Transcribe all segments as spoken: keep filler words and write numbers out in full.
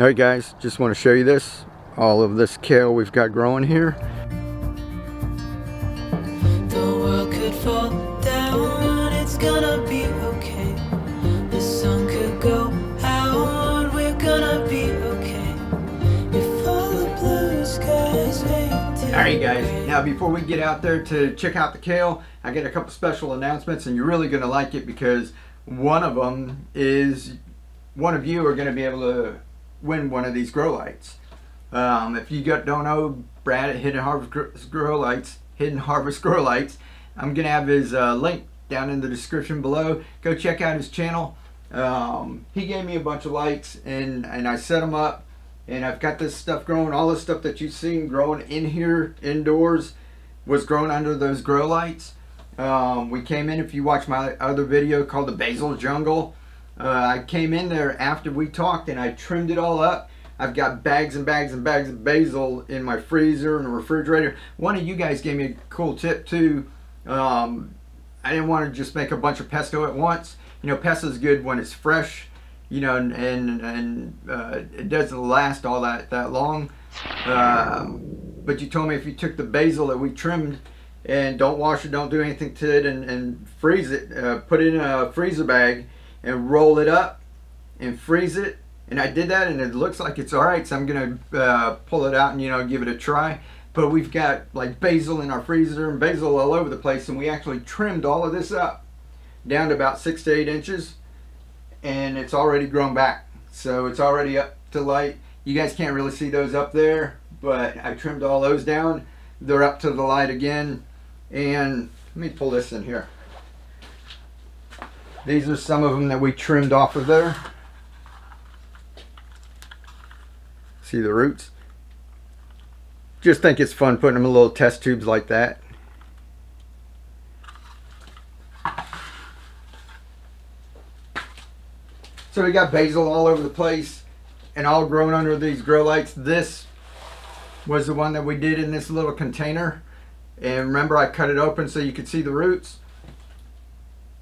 Alright guys, just want to show you this, all of this kale we've got growing here. The world could fall down, it's gonna be okay. The sun could go out, we're gonna be okay. If all the blue skies fade away. Alright guys, now before we get out there to check out the kale, I get a couple special announcements and you're really gonna like it because one of them is one of you are gonna be able to win one of these grow lights. Um, if you got, don't know Brad at Hidden Harvest Grow Lights, Hidden Harvest Grow Lights, I'm gonna have his uh, link down in the description below. Go check out his channel. Um, he gave me a bunch of lights and and I set them up, and I've got this stuff growing. All this stuff that you've seen growing in here indoors was grown under those grow lights. Um, we came in, if you watch my other video called the Basil Jungle, Uh, I came in there after we talked and I trimmed it all up. I've got bags and bags and bags of basil in my freezer and refrigerator. One of you guys gave me a cool tip too. Um, I didn't want to just make a bunch of pesto at once. You know, pesto is good when it's fresh, you know, and and, and uh, it doesn't last all that, that long. Uh, but you told me if you took the basil that we trimmed and don't wash it, don't do anything to it, and, and freeze it, uh, put it in a freezer bag, and roll it up and freeze it, and I did that and it looks like it's all right, so I'm gonna uh, pull it out and, you know, give it a try. But we've got like basil in our freezer and basil all over the place, and we actually trimmed all of this up down to about six to eight inches, and it's already grown back, so it's already up to light. You guys can't really see those up there, but I trimmed all those down, they're up to the light again. And let me pull this in here. These are some of them that we trimmed off of there. See the roots? Just think it's fun putting them in little test tubes like that. So we got basil all over the place and all grown under these grow lights. This was the one that we did in this little container. And remember, I cut it open so you could see the roots.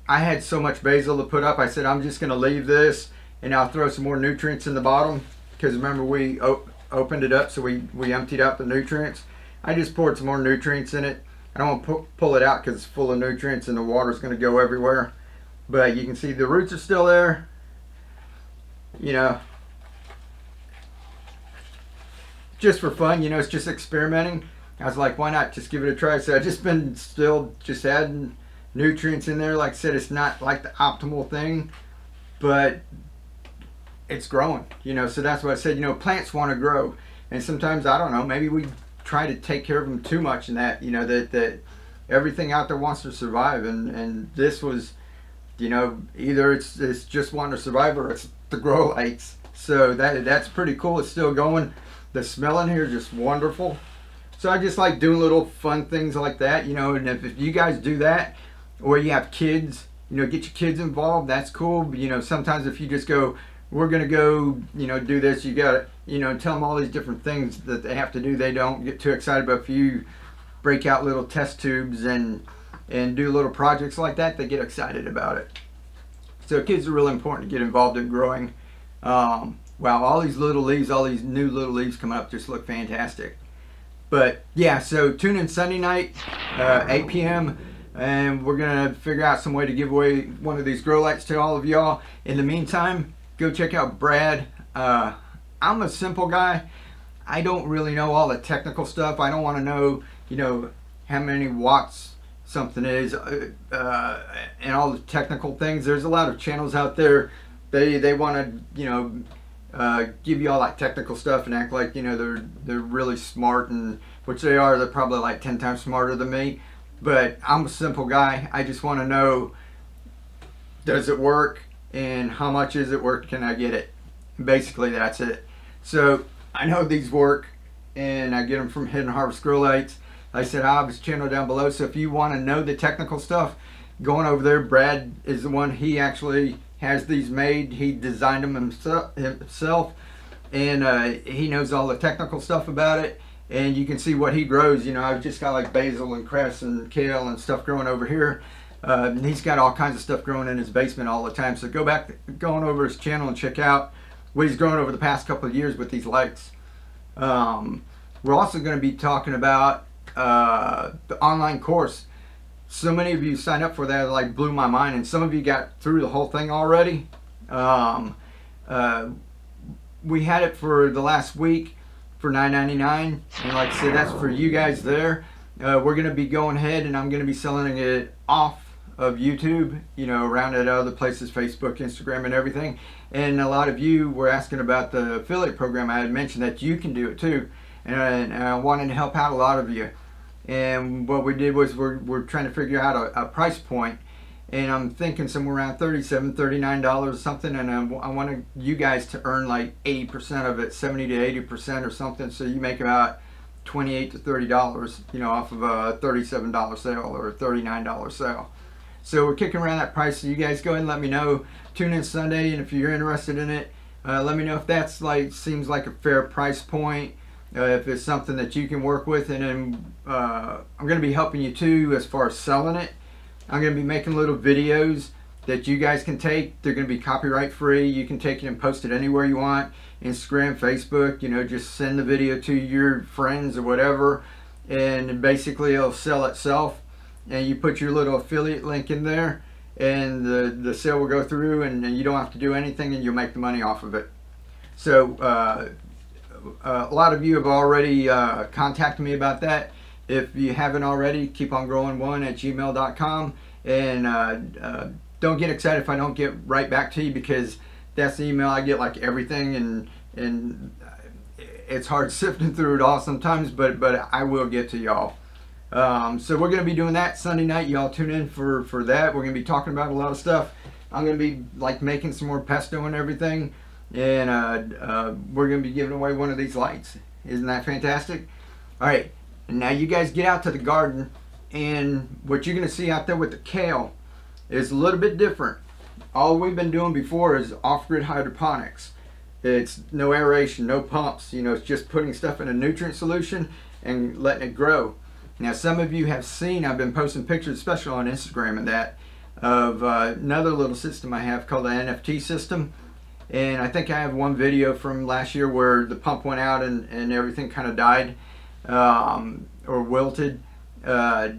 I had so much basil to put up, I said I'm just gonna leave this and I'll throw some more nutrients in the bottom, because remember we op opened it up, so we, we emptied out the nutrients. I just poured some more nutrients in it. I don't want to pull it out because it's full of nutrients and the water's gonna go everywhere. But you can see the roots are still there. You know, just for fun, you know, it's just experimenting. I was like, why not just give it a try? So I've just been still just adding nutrients in there. Like I said, it's not like the optimal thing, but it's growing, you know. So that's what I said, you know, plants want to grow, and sometimes, I don't know, maybe we try to take care of them too much, and that, you know, that that everything out there wants to survive, and and this was, you know, either it's it's just wanting to survive or it's the grow lights. So that that's pretty cool. It's still going. The smell in here is just wonderful. So I just like doing little fun things like that, you know. And if, if you guys do that, or you have kids, you know, get your kids involved, that's cool. But, you know, sometimes if you just go, we're gonna go, you know, do this, you gotta, you know, tell them all these different things that they have to do, they don't get too excited. But if you break out little test tubes and and do little projects like that, they get excited about it. So kids are really important to get involved in growing. Um, wow, all these little leaves, all these new little leaves coming up just look fantastic. But yeah, so tune in Sunday night, uh, eight P M and we're gonna figure out some way to give away one of these grow lights to all of y'all. In the meantime, go check out Brad. uh, I'm a simple guy. I don't really know all the technical stuff. I don't want to know, you know, how many watts something is, uh, and all the technical things. There's a lot of channels out there, they they want to, you know, uh, give you all that technical stuff and act like, you know, they're they're really smart, and which they are. They're probably like ten times smarter than me. But I'm a simple guy. I just want to know, does it work, and how much is it worth? Can I get it? Basically, that's it. So I know these work, and I get them from Hidden Harvest Grow Lights. Like I said, I have his channel down below, so if you want to know the technical stuff, going over there. Brad is the one. He actually has these made. He designed them himself, himself and uh, he knows all the technical stuff about it. And you can see what he grows. You know, I've just got like basil and cress and kale and stuff growing over here. Uh, and he's got all kinds of stuff growing in his basement all the time. So go back, go on over his channel and check out what he's grown over the past couple of years with these lights. Um, we're also going to be talking about uh, the online course. So many of you signed up for that, like, blew my mind, and some of you got through the whole thing already. Um, uh, we had it for the last week for nine ninety-nine, and like I said, that's for you guys there. Uh, we're going to be going ahead, and I'm going to be selling it off of YouTube, you know, around at other places, Facebook, Instagram, and everything. And a lot of you were asking about the affiliate program. I had mentioned that you can do it too, and I wanted to help out a lot of you. And what we did was we're, we're trying to figure out a, a price point, and I'm thinking somewhere around thirty-seven, thirty-nine dollars something, and I, I want you guys to earn like eighty percent of it, seventy to eighty percent or something, so you make about twenty-eight to thirty dollars, you know, off of a thirty-seven dollar sale or a thirty-nine dollar sale. So we're kicking around that price, so you guys go ahead and let me know. Tune in Sunday, and if you're interested in it, uh, let me know if that's like seems like a fair price point, uh, if it's something that you can work with. And then uh, I'm going to be helping you too as far as selling it. I'm going to be making little videos that you guys can take. They're going to be copyright free. You can take it and post it anywhere you want, Instagram, Facebook, you know, just send the video to your friends or whatever, and basically it'll sell itself. And you put your little affiliate link in there, and the, the sale will go through, and, and you don't have to do anything, and you'll make the money off of it. So uh, a lot of you have already uh, contacted me about that. If you haven't already, keep on growin one at gmail dot com. And uh, uh, don't get excited if I don't get right back to you, because that's the email I get like everything, and and it's hard sifting through it all sometimes, but, but I will get to y'all. Um, so we're going to be doing that Sunday night. Y'all tune in for, for that. We're going to be talking about a lot of stuff. I'm going to be like making some more pesto and everything. And uh, uh, we're going to be giving away one of these lights. Isn't that fantastic? All right. And now you guys get out to the garden. And what you're going to see out there with the kale is a little bit different. All we've been doing before is off-grid hydroponics. It's no aeration, no pumps. You know, it's just putting stuff in a nutrient solution and letting it grow. Now, some of you have seen, I've been posting pictures, especially on Instagram, and that of uh, another little system I have called the N F T system. And I think I have one video from last year where the pump went out and, and everything kind of died um, or wilted. Uh,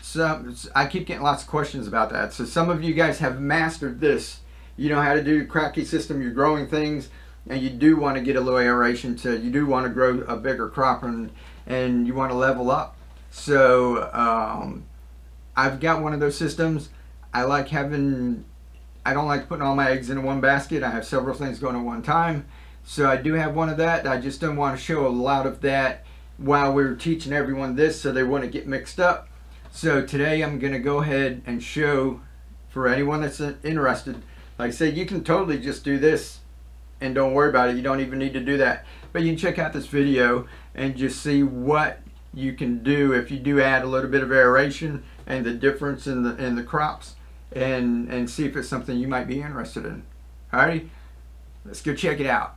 so I keep getting lots of questions about that. So some of you guys have mastered this. You know how to do the Kratky system. You're growing things, and you do want to get a little aeration to, you do want to grow a bigger crop, and, and you want to level up. So um, I've got one of those systems. I like having, I don't like putting all my eggs in one basket. I have several things going at one time. So I do have one of that. I just don't want to show a lot of that while we were teaching everyone this, so they wouldn't get mixed up. So today I'm going to go ahead and show, for anyone that's interested, like I said, you can totally just do this and don't worry about it. You don't even need to do that. But you can check out this video and just see what you can do if you do add a little bit of aeration and the difference in the in the crops, and and see if it's something you might be interested in. Alrighty, let's go check it out.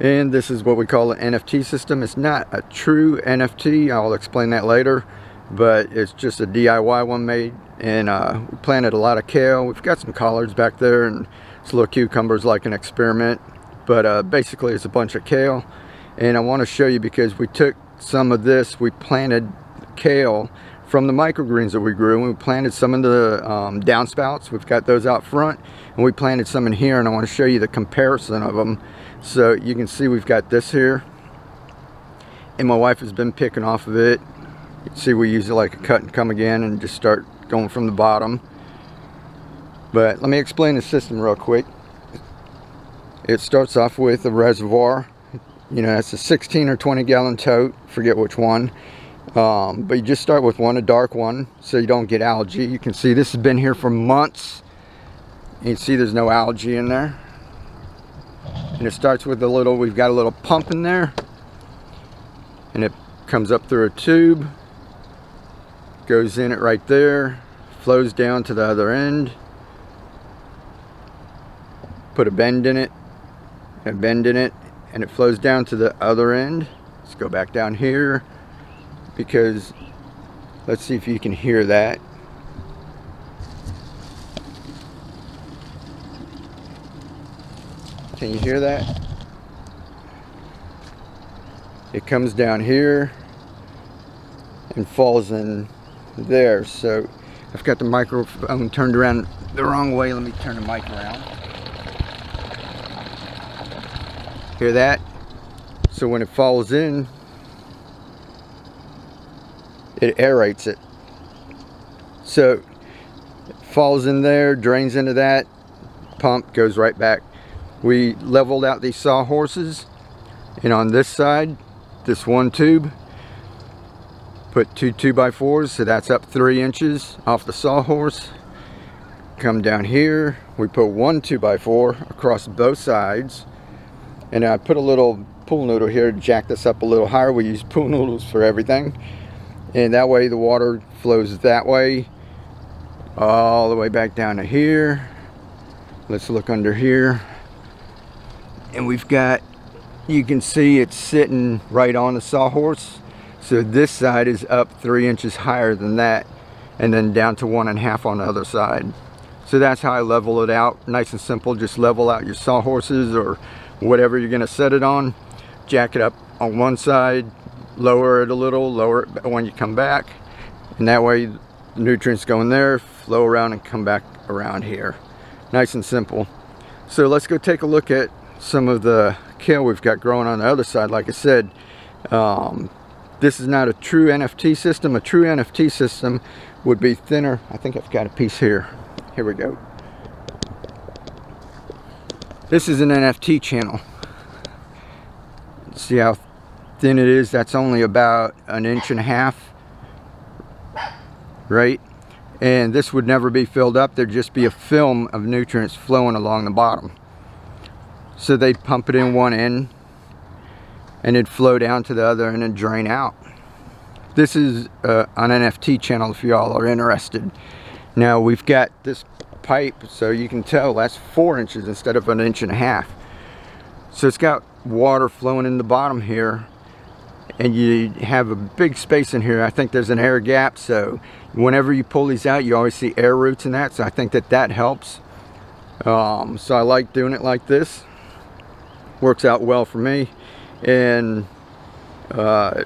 And this is what we call an N F T system. It's not a true N F T, I'll explain that later, but it's just a D I Y one made. And uh, we planted a lot of kale. We've got some collards back there, and it's little cucumbers, like an experiment, but uh, basically it's a bunch of kale. And I want to show you, because we took some of this, we planted kale from the microgreens that we grew, and we planted some in the um, downspouts. We've got those out front, and we planted some in here, and I want to show you the comparison of them. So you can see we've got this here, and my wife has been picking off of it. You can see we use it like a cut and come again, and just start going from the bottom. But let me explain the system real quick. It starts off with a reservoir. You know, it's a sixteen or twenty gallon tote, forget which one. Um, but you just start with one, a dark one, so you don't get algae. You can see this has been here for months. You can see there's no algae in there. And it starts with a little, we've got a little pump in there. And it comes up through a tube, goes in it right there, flows down to the other end. Put a bend in it, a bend in it. And it flows down to the other end. Let's go back down here, because let's see if you can hear that. Can you hear that? It comes down here and falls in there. So I've got the microphone turned around the wrong way. Let me turn the mic around. Hear that? So when it falls in, it aerates it. So it falls in there, drains into that, pump goes right back. We leveled out these sawhorses, and on this side, this one tube, put two two by fours, so that's up three inches off the sawhorse. Come down here, we put one two by four across both sides, and I put a little pool noodle here to jack this up a little higher. We use pool noodles for everything, and that way the water flows that way all the way back down to here. Let's look under here, and we've got, you can see it's sitting right on the sawhorse. So this side is up three inches higher than that, and then down to one and a half on the other side. So that's how I level it out. Nice and simple. Just level out your sawhorses or whatever you're going to set it on. Jack it up on one side, lower it a little, lower it when you come back. And that way the nutrients go in there, flow around and come back around here. Nice and simple. So let's go take a look at some of the kale we've got growing on the other side. Like I said, um, this is not a true N F T system. A true N F T system would be thinner. I think I've got a piece here. Here we go. This is an N F T channel. See how thin it is? That's only about an inch and a half, right? And this would never be filled up. There'd just be a film of nutrients flowing along the bottom. So they pump it in one end and it'd flow down to the other and then drain out. This is uh, an N F T channel if y'all are interested. Now we've got this pipe, so you can tell that's four inches instead of an inch and a half. So it's got water flowing in the bottom here, and you have a big space in here. I think there's an air gap, so whenever you pull these out, you always see air roots in that, so I think that that helps. Um, so I like doing it like this. Works out well for me. And uh,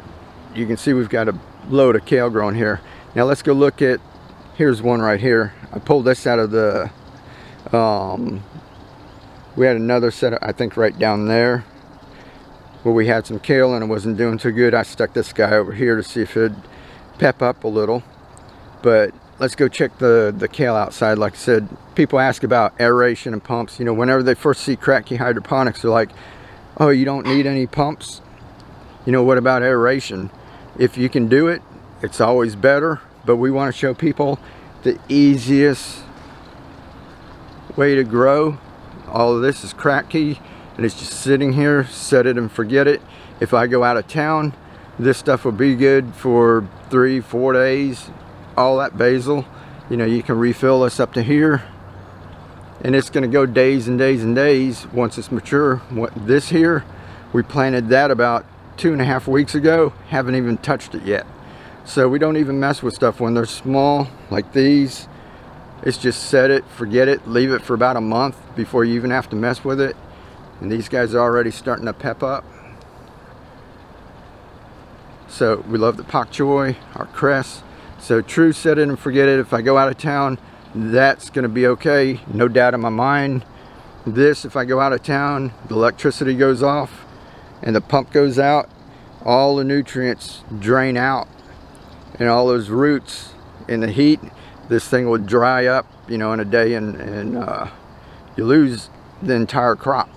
you can see we've got a load of kale growing here. Now let's go look at, here's one right here. I pulled this out of the, um, we had another set of, I think right down there where we had some kale and it wasn't doing too good. I stuck this guy over here to see if it'd pep up a little. But let's go check the, the kale outside. Like I said, people ask about aeration and pumps. You know, whenever they first see Kratky hydroponics, they're like, oh, you don't need any pumps? You know, what about aeration? If you can do it, it's always better. But we want to show people the easiest way to grow. All of this is Kratky, and it's just sitting here, set it and forget it. If I go out of town, this stuff will be good for three, four days. All that basil, you know, you can refill this up to here, and it's going to go days and days and days once it's mature. What this here, we planted that about two and a half weeks ago, haven't even touched it yet. So we don't even mess with stuff when they're small like these. It's just set it, forget it, leave it for about a month before you even have to mess with it. And these guys are already starting to pep up. So we love the pak choy, our cress. So true, set it and forget it. If I go out of town, that's going to be okay. No doubt in my mind. This, if I go out of town, the electricity goes off and the pump goes out. All the nutrients drain out. And all those roots in the heat, this thing will dry up, you know, in a day, and, and uh, you lose the entire crop.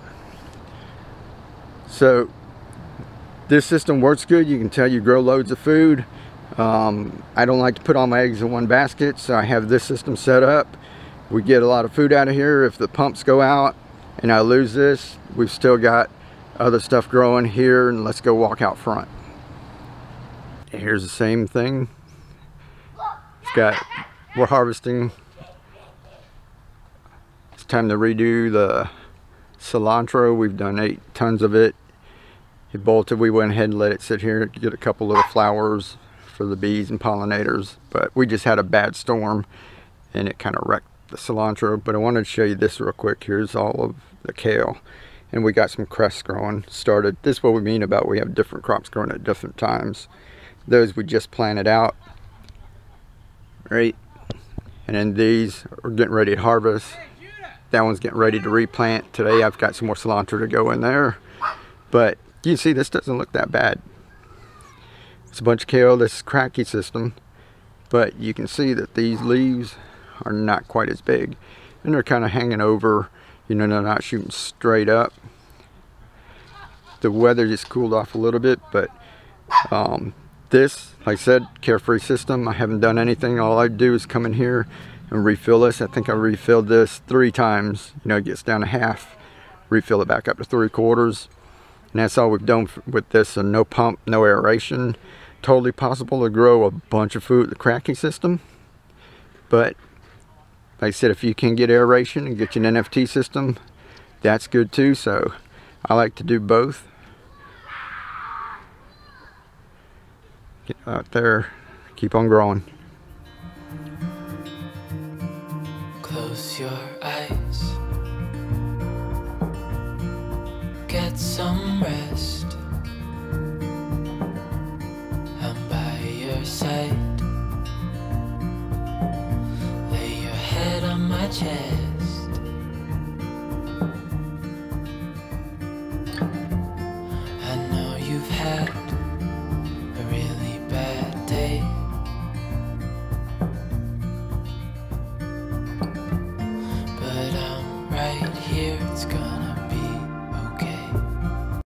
So this system works good. You can tell you grow loads of food. Um, I don't like to put all my eggs in one basket, so I have this system set up. We get a lot of food out of here. If the pumps go out and I lose this, we've still got other stuff growing here. And let's go walk out front. Here's the same thing. It's got, we're harvesting. It's time to redo the cilantro. We've done eight tons of it. It bolted. We went ahead and let it sit here to get a couple little flowers for the bees and pollinators, but we just had a bad storm and it kind of wrecked the cilantro. But I wanted to show you this real quick. Here's all of the kale, and we got some cress growing started. This is what we mean about we have different crops growing at different times. Those we just planted out, right? And then these are getting ready to harvest. That one's getting ready to replant. Today I've got some more cilantro to go in there. But you can see this doesn't look that bad. It's a bunch of kale. This is Kratky system. But you can see that these leaves are not quite as big. And they're kind of hanging over. You know, they're not shooting straight up. The weather just cooled off a little bit. But um, this, like I said, carefree system. I haven't done anything. All I do is come in here and refill this. I think I refilled this three times. You know, it gets down to half. Refill it back up to three quarters. And that's all we've done with this. And no pump, no aeration. Totally possible to grow a bunch of food with the Kratky system. But like I said, if you can get aeration and get you an N F T system, that's good too. So I like to do both. Get out there, keep on growing. Close your eyes, get some rest. I'm by your side. Lay your head on my chest.